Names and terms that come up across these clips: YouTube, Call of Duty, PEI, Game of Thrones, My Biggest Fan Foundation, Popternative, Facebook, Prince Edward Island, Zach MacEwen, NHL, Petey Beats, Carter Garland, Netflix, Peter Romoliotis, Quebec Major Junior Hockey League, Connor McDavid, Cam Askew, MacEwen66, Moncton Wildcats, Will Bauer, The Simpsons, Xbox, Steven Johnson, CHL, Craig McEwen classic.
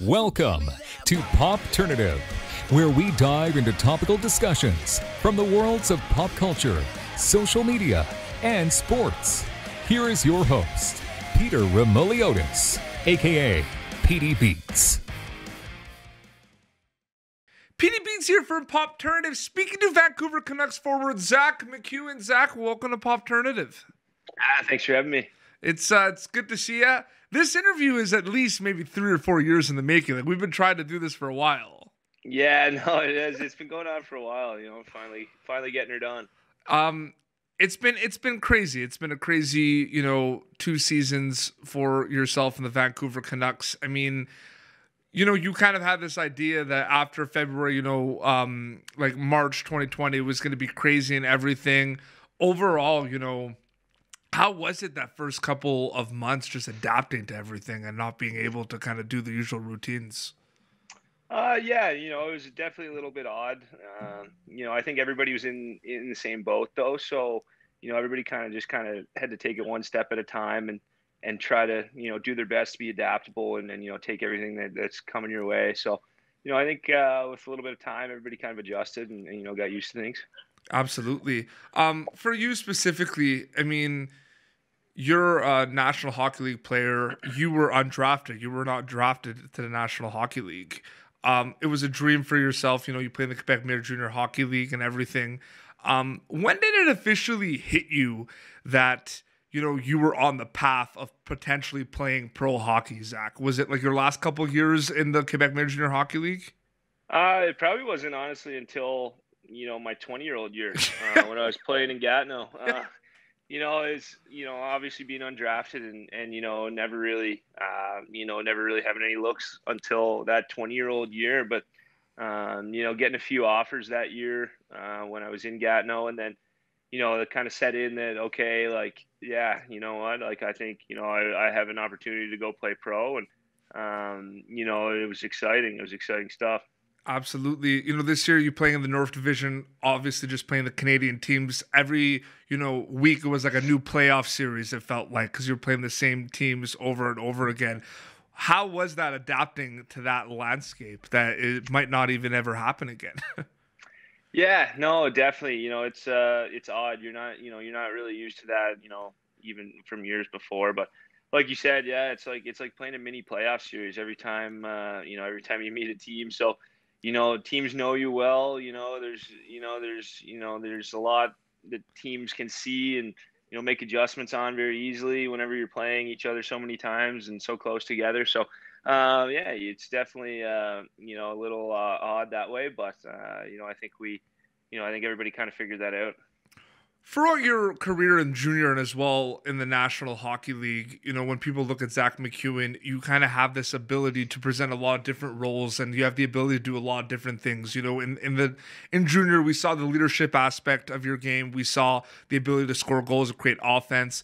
Welcome to Popternative, where we dive into topical discussions from the worlds of pop culture, social media, and sports. Here is your host, Peter Romoliotis, aka Petey Beats. Petey Beats here from Popternative, speaking to Vancouver Canucks forward Zach MacEwen. Zach, welcome to Popternative. Thanks for having me. It's good to see you. This interview is at least maybe 3 or 4 years in the making. Like, we've been trying to do this for a while. Yeah, no, it is. It's been going on for a while. You know, finally getting her done. It's been crazy. It's been a crazy, you know, 2 seasons for yourself and the Vancouver Canucks. I mean, you know, you kind of had this idea that after February, you know, like March 2020 was going to be crazy and everything. Overall, you know, how was it that first couple of months just adapting to everything and not being able to kind of do the usual routines? Yeah, you know, it was definitely a little bit odd. You know, I think everybody was in the same boat though. So, you know, everybody kind of had to take it one step at a time and try to, you know, do their best to be adaptable and you know, take everything that's coming your way. So, you know, I think with a little bit of time, everybody kind of adjusted and you know, got used to things. Absolutely. For you specifically, I mean, you're a National Hockey League player. You were undrafted. You were not drafted to the National Hockey League. It was a dream for yourself. You know, you play in the Quebec Major Junior Hockey League and everything. When did it officially hit you that, you know, you were on the path of potentially playing pro hockey, Zach? Was it like your last couple of years in the Quebec Major Junior Hockey League? It probably wasn't, honestly, until, you know, my 20-year-old year when I was playing in Gatineau. You know, is, you know, obviously being undrafted and you know, never really having any looks until that 20-year-old year. But, you know, getting a few offers that year when I was in Gatineau, and then, you know, it kind of set in that, okay, like, yeah, you know what, like, I think, you know, I have an opportunity to go play pro. And, you know, it was exciting. It was exciting stuff. Absolutely. You know, this year you're playing in the North Division, obviously just playing the Canadian teams. Every, you know, week it was like a new playoff series, it felt like, because you're playing the same teams over and over again. How was that adapting to that landscape that it might not even ever happen again? Yeah, no, definitely. You know, it's odd. You're not, you know, you're not really used to that, you know, even from years before. But like you said, yeah, it's like playing a mini playoff series every time, you know, every time you meet a team. So, you know, teams know you well, you know, there's a lot that teams can see and, you know, make adjustments on very easily whenever you're playing each other so many times and so close together. So, yeah, it's definitely, you know, a little odd that way. But, you know, I think everybody kind of figured that out. Throughout your career in junior and as well in the National Hockey League, you know, when people look at Zach MacEwen, you kind of have this ability to present a lot of different roles, and you have the ability to do a lot of different things. You know, in junior, we saw the leadership aspect of your game. We saw the ability to score goals and create offense.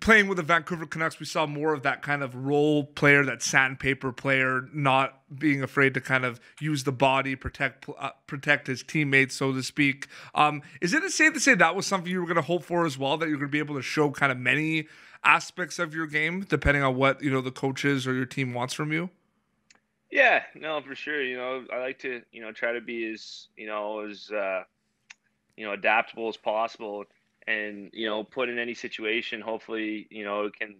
Playing with the Vancouver Canucks, we saw more of that kind of role player, that sandpaper player, not being afraid to kind of use the body, protect his teammates, so to speak. Is it safe to say that was something you were going to hope for as well, that you're going to be able to show kind of many aspects of your game, depending on what, you know, the coaches or your team wants from you? Yeah, no, for sure. You know, I like to, you know, try to be as, you know, as, you know, adaptable as possible. And, you know, put in any situation, hopefully, can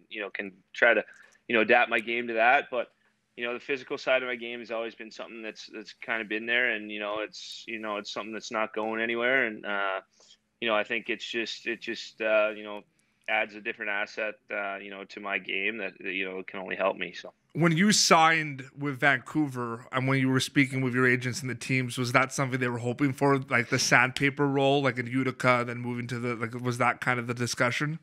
try to, you know, adapt my game to that. But, you know, the physical side of my game has always been something that's kind of been there. And, you know, it's something that's not going anywhere. And, you know, I think it just you know, adds a different asset, you know, to my game that, you know, can only help me. So when you signed with Vancouver and when you were speaking with your agents and the teams, was that something they were hoping for, like the sandpaper role, like in Utica, then moving to the, like, was that kind of the discussion?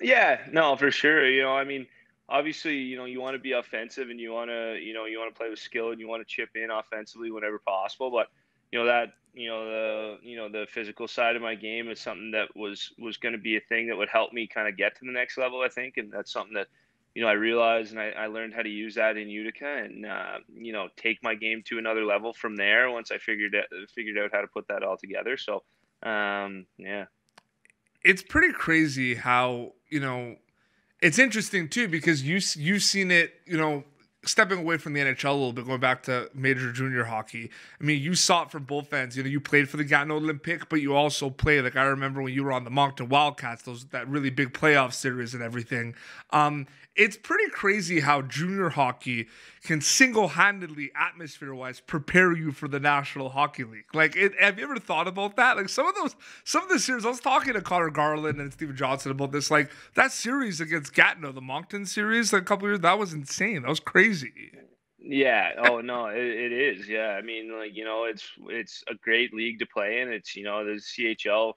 Yeah, no, for sure. You know, I mean, obviously, you know, you want to be offensive and you want to, you know, you want to play with skill and you want to chip in offensively whenever possible. But, you know, that, you know, the physical side of my game is something that was going to be a thing that would help me kind of get to the next level, I think. And that's something that, you know, I realized, and I learned how to use that in Utica and, you know, take my game to another level from there once I figured out how to put that all together. So, yeah. It's pretty crazy how, you know, it's interesting too, because you've seen it, you know, stepping away from the NHL a little bit, going back to major junior hockey, I mean, you saw it from both ends. You know, you played for the Gatineau Olympic, but you also played, like I remember when you were on the Moncton Wildcats, that really big playoff series and everything. It's pretty crazy how junior hockey can single-handedly, atmosphere-wise, prepare you for the National Hockey League. Like, have you ever thought about that? Like, some of the series, I was talking to Connor Garland and Steven Johnson about this. Like, that series against Gatineau, the Moncton series, like, a couple of years, that was insane. That was crazy. Yeah. Oh no, it is. Yeah. I mean, like, you know, it's a great league to play in. It's, you know, the CHL,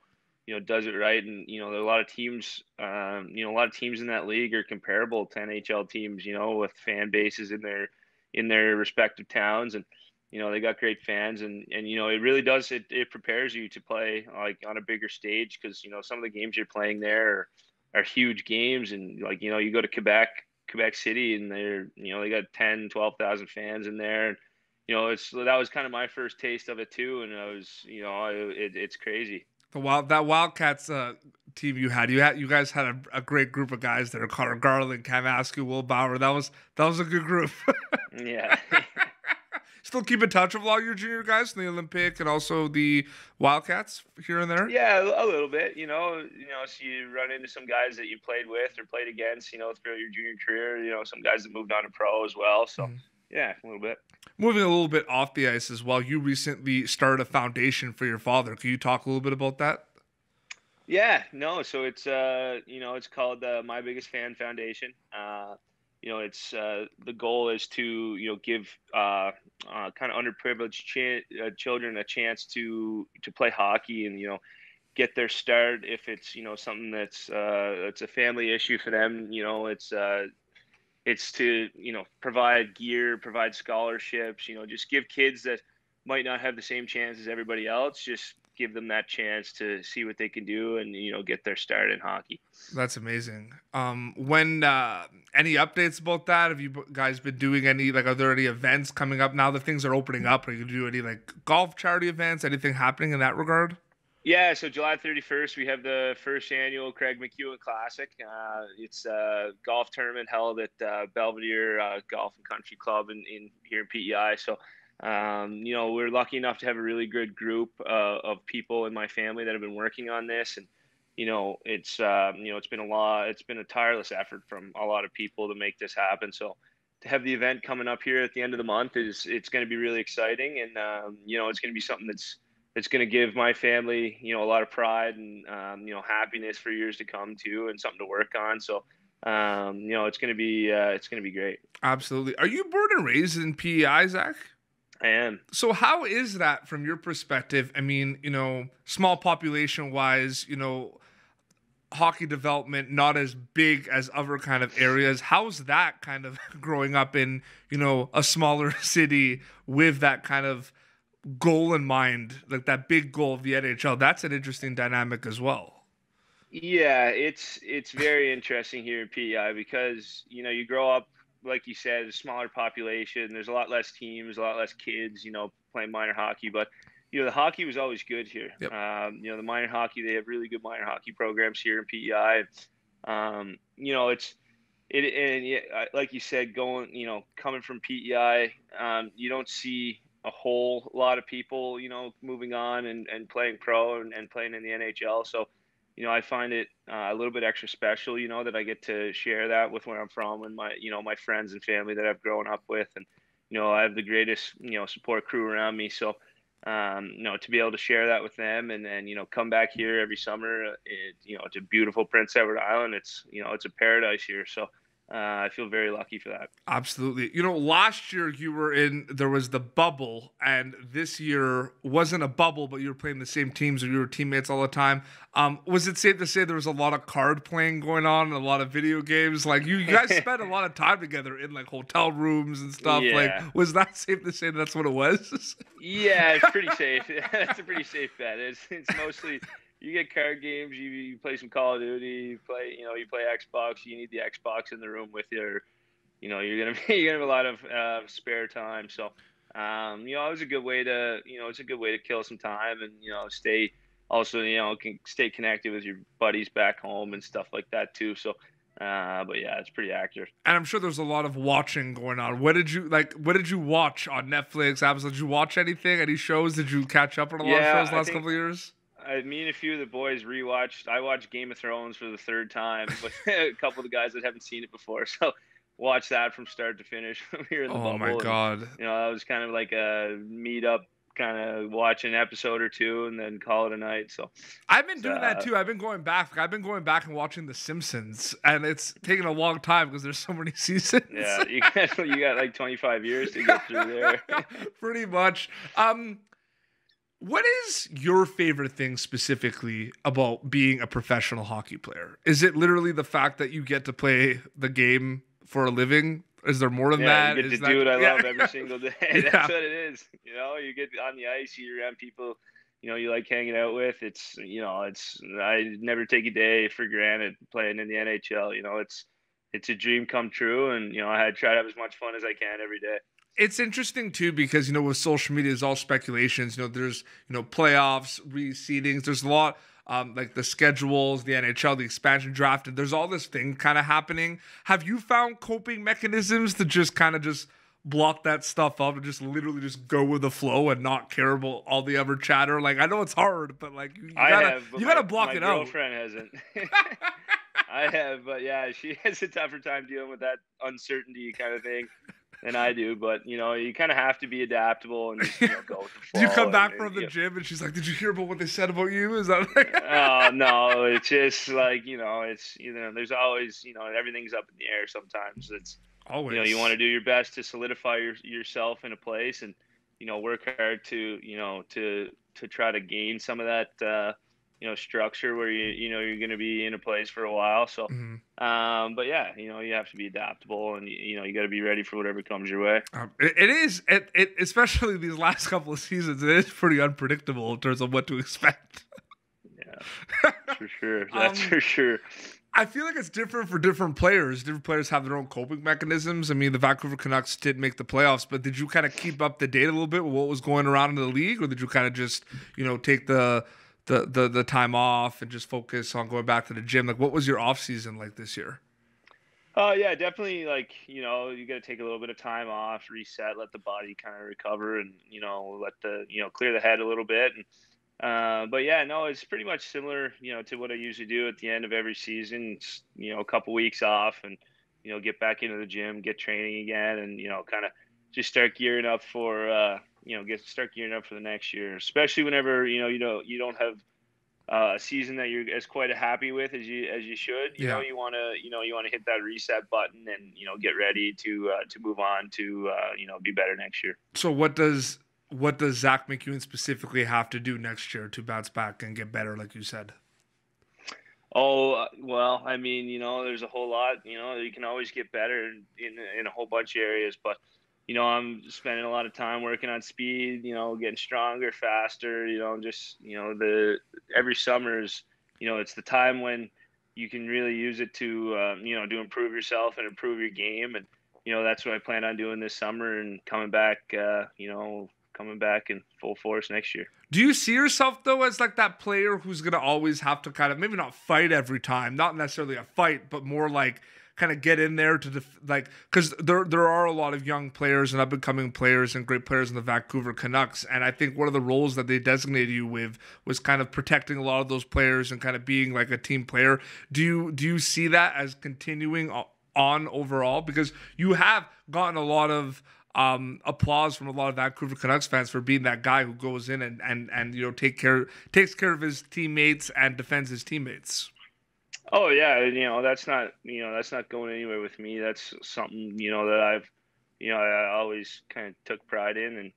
you know, does it right. And, you know, there are a lot of teams, you know, a lot of teams in that league are comparable to NHL teams, you know, with fan bases in their respective towns, and, you know, they got great fans, and, you know, it really does, it prepares you to play like on a bigger stage. 'Cause, you know, some of the games you're playing there are huge games. And, like, you know, you go to Quebec City, and they're, you know, they got 10,000-12,000 fans in there, and, you know, that was kind of my first taste of it too, and I was, you know, it's crazy. That Wildcats team you guys had a great group of guys there: Carter Garland, Cam Askew, Will Bauer. That was a good group. Yeah. Still keep in touch with all your junior guys in the Olympic and also the Wildcats here and there? Yeah, a little bit, you know, so you run into some guys that you played with or played against, you know, throughout your junior career, you know, some guys that moved on to pro as well. So yeah, a little bit. Moving a little bit off the ice as well, you recently started a foundation for your father. Can you talk a little bit about that? Yeah, no. So it's, you know, it's called the My Biggest Fan Foundation. You know, it's the goal is to, you know, give kind of underprivileged children a chance to play hockey and, you know, get their start. If it's, you know, something that's it's a family issue for them, you know, it's to, you know, provide gear, provide scholarships, you know, just give kids that might not have the same chance as everybody else, just give them that chance to see what they can do and, you know, get their start in hockey. That's amazing. When any updates about that? Have you guys been doing any, like, are there any events coming up now that things are opening up? Are you doing any, like, golf charity events, anything happening in that regard? Yeah, so July 31st, we have the first annual Craig McEwen Classic. It's a golf tournament held at Belvedere Golf and Country Club in here in PEI. So, you know, we're lucky enough to have a really good group of people in my family that have been working on this, and, you know, it's you know, it's been a tireless effort from a lot of people to make this happen. So to have the event coming up here at the end of the month it's going to be really exciting, and you know, it's going to be something that's going to give my family, you know, a lot of pride and you know, happiness for years to come too, and something to work on. So you know, it's going to be great. Absolutely. Are you born and raised in PEI, Zach? I am. So how is that from your perspective? I mean, you know, small population wise, you know, hockey development not as big as other kind of areas. How's that kind of growing up in, you know, a smaller city with that kind of goal in mind, like that big goal of the NHL? That's an interesting dynamic as well. Yeah, it's very interesting here in PEI because, you know, you grow up, like you said, a smaller population. There's a lot less teams, a lot less kids, you know, playing minor hockey. But, you know, the hockey was always good here. Yep. You know, the minor hockey, they have really good minor hockey programs here in PEI. You know, and like you said, you know, coming from PEI, you don't see a whole lot of people, you know, moving on and playing pro and playing in the NHL. So, you know, I find it a little bit extra special, you know, that I get to share that with where I'm from and my, you know, my friends and family that I've grown up with. And, you know, I have the greatest, you know, support crew around me. So, you know, to be able to share that with them and then, you know, come back here every summer, you know, to beautiful Prince Edward Island. It's, you know, it's a paradise here. So I feel very lucky for that. Absolutely. You know, last year there was the bubble, and this year wasn't a bubble, but you were playing the same teams or you were teammates all the time. Was it safe to say there was a lot of card playing going on and a lot of video games? Like, you guys spent a lot of time together in, like, hotel rooms and stuff. Yeah. Like, was that safe to say that's what it was? Yeah, it's pretty safe. That's a pretty safe bet. It's mostly... You get card games, you play some Call of Duty, you play Xbox, you need the Xbox in the room with you, or, you know, you're gonna have a lot of spare time. So, you know, it was a good way to, you know, it's a good way to kill some time and, you know, stay connected with your buddies back home and stuff like that too. So, But yeah, it's pretty accurate. And I'm sure there's a lot of watching going on. What did you like? What did you watch on Netflix? Amazon? Did you watch anything? Any shows? Did you catch up on a lot of shows last couple of years? Me and a few of the boys rewatched. I watched Game of Thrones for the third time, but a couple of the guys that haven't seen it before, so watched that from start to finish. We were in the bubble. Oh my god! And, you know, that was kind of like a meet up. Kind of watch an episode or two and then call it a night. So I've been doing that too. I've been going back. Like, I've been going back and watching The Simpsons, and it's taking a long time because there's so many seasons. Yeah, you got like 25 years to get through there. Pretty much. What is your favorite thing specifically about being a professional hockey player? Is it literally the fact that you get to play the game for a living? Is there more than that? You get to do what I love every single day. That's what it is. You know, you get on the ice, you're around people, you know, you like hanging out with. It's, you know, it's, I never take a day for granted playing in the NHL. You know, it's a dream come true. And, you know, I try to have as much fun as I can every day. It's interesting too, because, you know, with social media, it's all speculations. You know, there's, you know, playoffs, reseedings. There's a lot. Like the schedules, the NHL, the expansion draft, and there's all this thing kind of happening. Have you found coping mechanisms to just kind of just block that stuff up and just literally just go with the flow and not care about all the other chatter? Like, I know it's hard, but like you gotta block it out. My girlfriend hasn't. I have, but yeah, she has a tougher time dealing with that uncertainty kind of thing than I do, but you know, you kind of have to be adaptable and just, you know, go with the flow. Did you come back from the gym and she's like, "Did you hear about what they said about you?" Is that like... Oh no, it's just like, you know, it's, you know, there's always, you know, everything's up in the air sometimes. It's always, you know, you want to do your best to solidify yourself in a place and, you know, work hard to, you know, to try to gain some of that you know, structure where you know you're going to be in a place for a while. So but yeah, you know, you have to be adaptable and you know you got to be ready for whatever comes your way. It is especially these last couple of seasons, it is pretty unpredictable in terms of what to expect. Yeah. For sure. That's for sure. I feel like it's different for different players. Different players have their own coping mechanisms. I mean, the Vancouver Canucks did make the playoffs, but did you kind of keep up to date a little bit with what was going around in the league, or did you kind of just, you know, take the time off and just focus on going back to the gym? Like, what was your off season like this year? Yeah, definitely, like, you know, you got to take a little bit of time off, reset, let the body kind of recover and, you know, let the, you know, clear the head a little bit. And, but yeah, no, it's pretty much similar, you know, to what I usually do at the end of every season. It's, you know, a couple weeks off and, you know, get back into the gym, get training again, and, you know, kind of just start gearing up for, you know, start gearing up for the next year, especially whenever, you know, you don't have a season that you're as quite happy with as you should. You know, you want to hit that reset button and, you know, get ready to move on to, you know, be better next year. So what does Zach MacEwen specifically have to do next year to bounce back and get better, like you said? Oh, well, I mean, you know, there's a whole lot, you know, you can always get better in a whole bunch of areas, but you know, I'm spending a lot of time working on speed, you know, getting stronger, faster, you know, just, you know, every summer is, you know, it's the time when you can really use it to, you know, to improve yourself and improve your game. And, you know, that's what I plan on doing this summer and coming back in full force next year. Do you see yourself though as like that player who's going to always have to kind of, maybe not fight every time, not necessarily a fight, but more like, kind of get in there to like, because there are a lot of young players and up-and-coming players and great players in the Vancouver Canucks, and I think one of the roles that they designated you with was kind of protecting a lot of those players and kind of being like a team player. Do you see that as continuing on overall, because you have gotten a lot of applause from a lot of Vancouver Canucks fans for being that guy who goes in and you know takes care of his teammates and defends his teammates? Oh yeah, you know, that's not going anywhere with me. That's something, you know, that I've, you know, I always kind of took pride in, and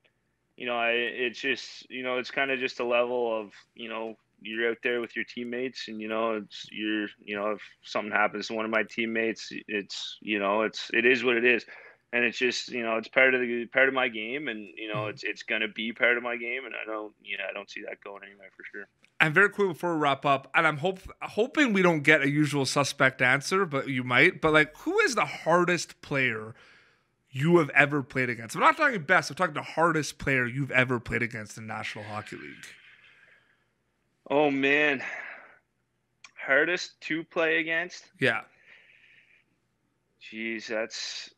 you know, it's just, you know, it's kind of just a level of, you know, you're out there with your teammates, and you know, if something happens to one of my teammates, it's, you know, it is what it is, and it's just, you know, it's part of my game, and you know, it's gonna be part of my game, and I don't see that going anywhere for sure. And very quickly before we wrap up, and I'm hoping we don't get a usual suspect answer, but you might. But like, who is the hardest player you have ever played against? I'm not talking best. I'm talking the hardest player you've ever played against in National Hockey League. Oh man, hardest to play against? Yeah. Jeez, that's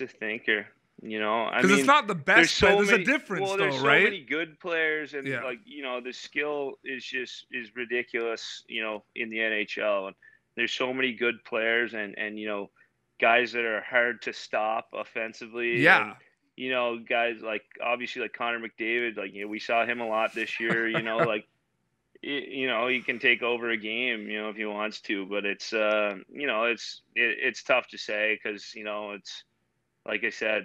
a thinker. You know, I mean, because it's not the best. There's a difference, though, right? So many good players, and like, you know, the skill is just ridiculous. You know, in the NHL, and there's so many good players, and you know, guys that are hard to stop offensively. Yeah. And, you know, guys like obviously like Connor McDavid. Like, you know, we saw him a lot this year. You know, like, you know, he can take over a game, you know, if he wants to. But it's, you know, it's tough to say because, you know, it's. Like I said,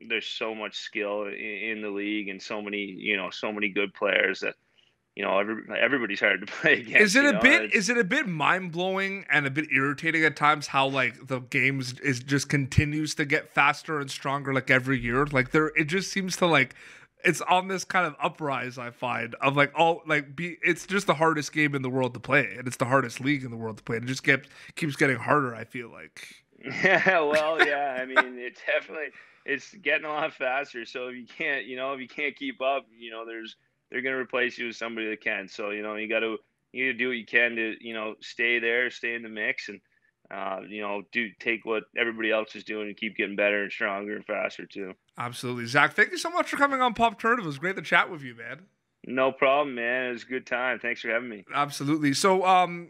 there's so much skill in the league and so many, you know, so many good players that, you know, everybody's hard to play against. Is it a bit mind blowing and a bit irritating at times how like the games is just continues to get faster and stronger like every year? Like it just seems to like it's on this kind of uprise I find of like it's just the hardest game in the world to play and it's the hardest league in the world to play. It just keeps getting harder, I feel like. Yeah, well, yeah, I mean, it definitely, it's getting a lot faster. So if you can't keep up, you know, they're going to replace you with somebody that can. So, you know, you got to do what you can to, you know, stay in the mix and, you know, take what everybody else is doing and keep getting better and stronger and faster too. Absolutely. Zach, thank you so much for coming on Popternative. It was great to chat with you, man. No problem, man. It was a good time. Thanks for having me. Absolutely. So,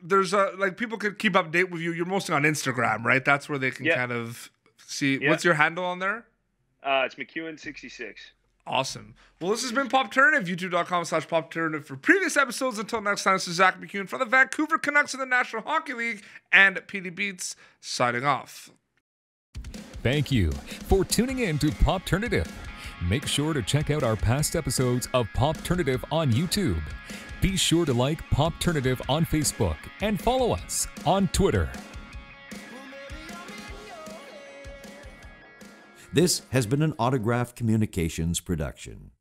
there's like people could keep up to date with you. You're mostly on Instagram, right? That's where they can kind of see. What's your handle on there? It's MacEwen66. Awesome. Well, this has been Popternative, youtube.com/Popternative for previous episodes. Until next time, this is Zach MacEwen from the Vancouver Canucks of the National Hockey League and Petey Beats signing off. Thank you for tuning in to Popternative. Make sure to check out our past episodes of Popternative on YouTube. Be sure to like Popternative on Facebook and follow us on Twitter. This has been an Autograph Communications production.